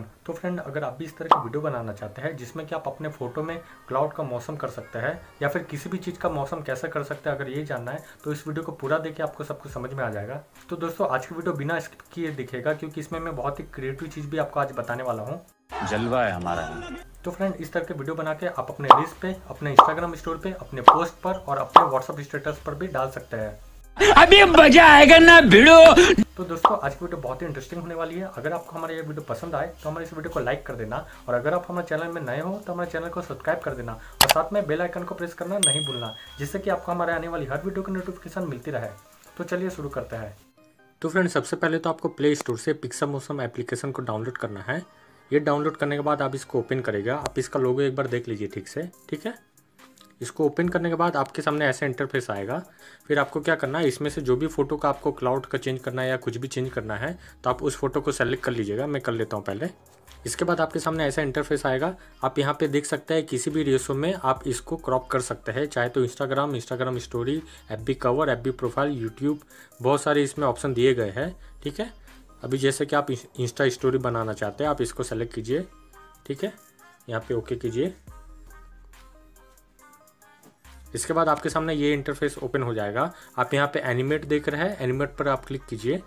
On. तो friend अगर आप भी इस तरह की वीडियो बनाना चाहते हैं जिसमें कि आप अपने फ़ोटो में क्लाउड का मौसम कर सकते हैं या फिर किसी भी चीज़ का मौसम कैसे कर सकते हैं, अगर ये जानना है तो इस वीडियो को पूरा देखिए, आपको सब कुछ समझ में आ जाएगा। तो दोस्तों आज की वीडियो बिना स्किप किए दिखेगा क्योंकि इसमें मैं बहुत ही क्रिएटिव चीज़ भी आपको आज बताने वाला हूँ। जलवा है हमारा। तो फ्रेंड इस तरह के वीडियो बना के आप अपने रील्स पे, अपने इंस्टाग्राम स्टोरी पे, अपने पोस्ट पर और अपने व्हाट्सएप स्टेटस पर भी डाल सकते हैं। अभी मजा आएगा ना वीडियो। तो दोस्तों आज की वीडियो बहुत ही इंटरेस्टिंग होने वाली है। अगर आपको हमारा ये वीडियो पसंद आए तो हमारे इस वीडियो को लाइक कर देना, और अगर आप हमारे चैनल में नए हो तो हमारे चैनल को सब्सक्राइब कर देना और साथ में बेल आइकन को प्रेस करना नहीं भूलना, जिससे कि आपको हमारे आने वाली हर वीडियो की नोटिफिकेशन मिलती रहे। तो चलिए शुरू करते हैं। तो फ्रेंड सबसे पहले तो आपको प्ले स्टोर से पिक्सा मोशन एप्लीकेशन को डाउनलोड करना है। ये डाउनलोड करने के बाद आप इसको ओपन करेगा। आप इसका लोगो एक बार देख लीजिए ठीक से, ठीक है। इसको ओपन करने के बाद आपके सामने ऐसा इंटरफेस आएगा। फिर आपको क्या करना है, इसमें से जो भी फ़ोटो का आपको क्लाउड का चेंज करना है या कुछ भी चेंज करना है तो आप उस फोटो को सेलेक्ट कर लीजिएगा। मैं कर लेता हूँ पहले। इसके बाद आपके सामने ऐसा इंटरफेस आएगा। आप यहाँ पे देख सकते हैं किसी भी रेशो में आप इसको क्रॉप कर सकते हैं, चाहे तो Instagram story, FB cover, FB profile, YouTube, बहुत सारे इसमें ऑप्शन दिए गए हैं, ठीक है। अभी जैसे कि आप इंस्टा स्टोरी बनाना चाहते हैं आप इसको सेलेक्ट कीजिए, ठीक है। यहाँ पे ओके कीजिए। इसके बाद आपके सामने ये इंटरफेस ओपन हो जाएगा। आप यहाँ पे एनिमेट देख रहे हैं, एनिमेट पर आप क्लिक कीजिए।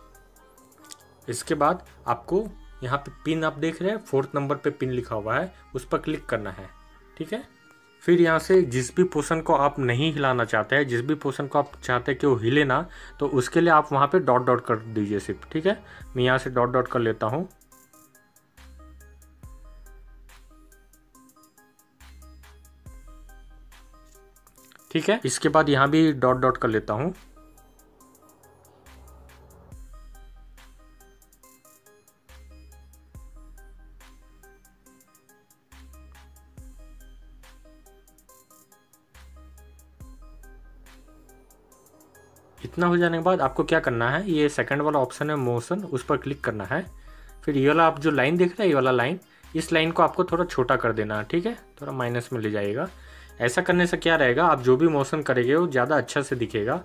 इसके बाद आपको यहाँ पे पिन आप देख रहे हैं, 4th नंबर पे पिन लिखा हुआ है, उस पर क्लिक करना है, ठीक है। फिर यहाँ से जिस भी पोर्शन को आप नहीं हिलाना चाहते हैं, जिस भी पोर्शन को आप चाहते हैं कि वो हिले ना, तो उसके लिए आप वहाँ पे डॉट डॉट कर दीजिए सिर्फ, ठीक है। मैं यहाँ से डॉट डॉट कर लेता हूँ। ठीक है, इसके बाद यहाँ भी डॉट डॉट कर लेता हूँ। इतना हो जाने के बाद आपको क्या करना है, ये सेकंड वाला ऑप्शन है मोशन, उस पर क्लिक करना है। फिर ये वाला आप जो लाइन देख रहे हैं, ये वाला लाइन, इस लाइन को आपको थोड़ा छोटा कर देना है, ठीक है। थोड़ा माइनस में ले जाइएगा। ऐसा करने से क्या रहेगा, आप जो भी मोशन करेंगे वो ज़्यादा अच्छा से दिखेगा।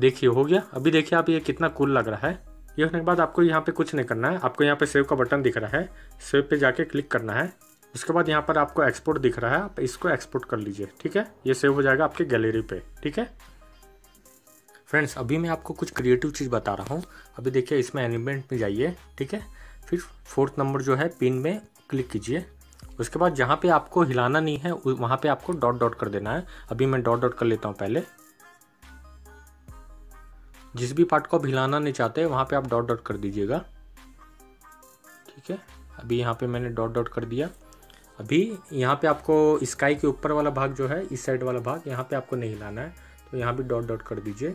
देखिए हो गया। अभी देखिए आप, ये कितना कूल लग रहा है। ये होने के बाद आपको यहाँ पे कुछ नहीं करना है। आपको यहाँ पे सेव का बटन दिख रहा है, सेव पे जाके क्लिक करना है। उसके बाद यहाँ पर आपको एक्सपोर्ट दिख रहा है, आप इसको एक्सपोर्ट कर लीजिए, ठीक है। ये सेव हो जाएगा आपके गैलरी पे, ठीक है। फ्रेंड्स अभी मैं आपको कुछ क्रिएटिव चीज़ बता रहा हूँ। अभी देखिए इसमें एनिमेट में जाइए, ठीक है। फिर 4th नंबर जो है पिन में क्लिक कीजिए। उसके बाद जहाँ पर आपको हिलाना नहीं है वहाँ पर आपको डॉट डॉट कर देना है। अभी मैं डॉट डॉट कर लेता हूँ पहले। जिस भी पार्ट को आप हिलाना नहीं चाहते वहाँ पे आप डॉट डॉट कर दीजिएगा, ठीक है। अभी यहाँ पे मैंने डॉट डॉट कर दिया। अभी यहाँ पे आपको स्काई के ऊपर वाला भाग जो है, इस साइड वाला भाग, यहाँ पे आपको नहीं हिलाना है, तो यहाँ भी डॉट डॉट कर दीजिए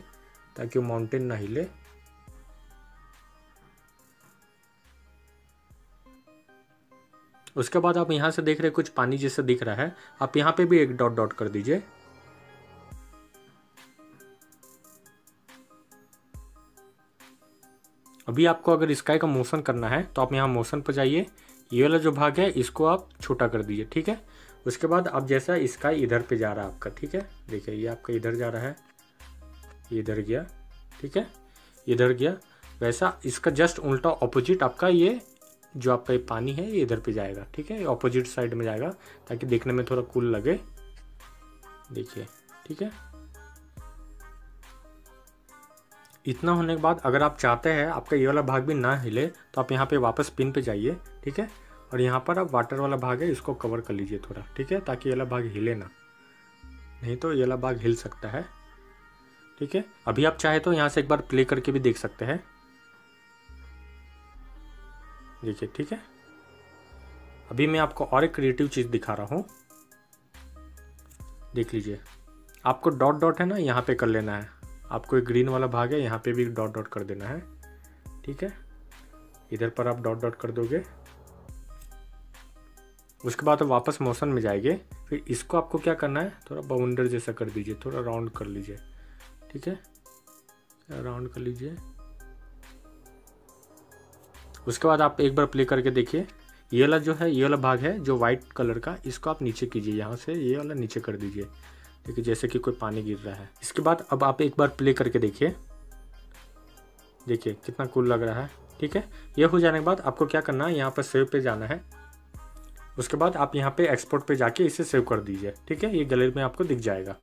ताकि वो माउंटेन ना हिले। उसके बाद आप यहाँ से देख रहे कुछ पानी जैसे दिख रहा है, आप यहाँ पे भी एक डॉट डॉट कर दीजिए। अभी आपको अगर स्काई का मोशन करना है तो आप यहाँ मोशन पर जाइए। ये वाला जो भाग है इसको आप छोटा कर दीजिए, ठीक है। उसके बाद अब जैसा स्काई इधर पे जा रहा है आपका, ठीक है। देखिए ये आपका इधर जा रहा है, ये इधर गया, ठीक है, इधर गया। वैसा इसका जस्ट उल्टा ऑपोजिट आपका ये जो आपका ये पानी है ये इधर पर जाएगा, ठीक है, ऑपोजिट साइड में जाएगा ताकि देखने में थोड़ा कूल लगे। देखिए, ठीक है। इतना होने के बाद अगर आप चाहते हैं आपका ये वाला भाग भी ना हिले तो आप यहाँ पे वापस पिन पे जाइए, ठीक है। और यहाँ पर आप वाटर वाला भाग है इसको कवर कर लीजिए थोड़ा, ठीक है, ताकि ये वाला भाग हिले ना, नहीं तो ये वाला भाग हिल सकता है, ठीक है। अभी आप चाहे तो यहाँ से एक बार प्ले करके भी देख सकते हैं, देखिए, ठीक है। अभी मैं आपको और एक क्रिएटिव चीज़ दिखा रहा हूँ, देख लीजिए। आपको डॉट डॉट है ना, यहाँ पर कर लेना है। आपको एक ग्रीन वाला भाग है, यहाँ पे भी डॉट डॉट कर देना है, ठीक है। इधर पर आप डॉट डॉट कर दोगे, उसके बाद आप वापस मोशन में जाएंगे। फिर इसको आपको क्या करना है, थोड़ा बाउंडर जैसा कर दीजिए, थोड़ा राउंड कर लीजिए, ठीक है, राउंड कर लीजिए। उसके बाद आप एक बार प्ले करके देखिए, ये वाला जो है, ये वाला भाग है जो वाइट कलर का, इसको आप नीचे कीजिए, यहाँ से ये वाला नीचे कर दीजिए, ठीक है, जैसे कि कोई पानी गिर रहा है। इसके बाद अब आप एक बार प्ले करके देखिए, देखिए कितना कूल लग रहा है, ठीक है। यह हो जाने के बाद आपको क्या करना है, यहाँ पर सेव पे जाना है। उसके बाद आप यहाँ पे एक्सपोर्ट पे जाके इसे सेव कर दीजिए, ठीक है, ये गैलरी में आपको दिख जाएगा।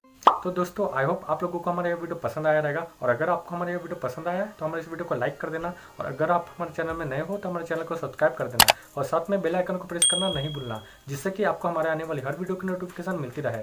तो दोस्तों आई होप आप लोगों को हमारा ये वीडियो पसंद आया रहेगा, और अगर आपको हमारा ये वीडियो पसंद आया है तो हमारे इस वीडियो को लाइक कर देना, और अगर आप हमारे चैनल में नए हो तो हमारे चैनल को सब्सक्राइब कर देना, और साथ में बेल आइकन को प्रेस करना नहीं भूलना, जिससे कि आपको हमारे आने वाली हर वीडियो की नोटिफिकेशन मिलती रहे।